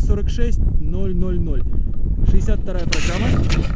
046 000. 62-я программа.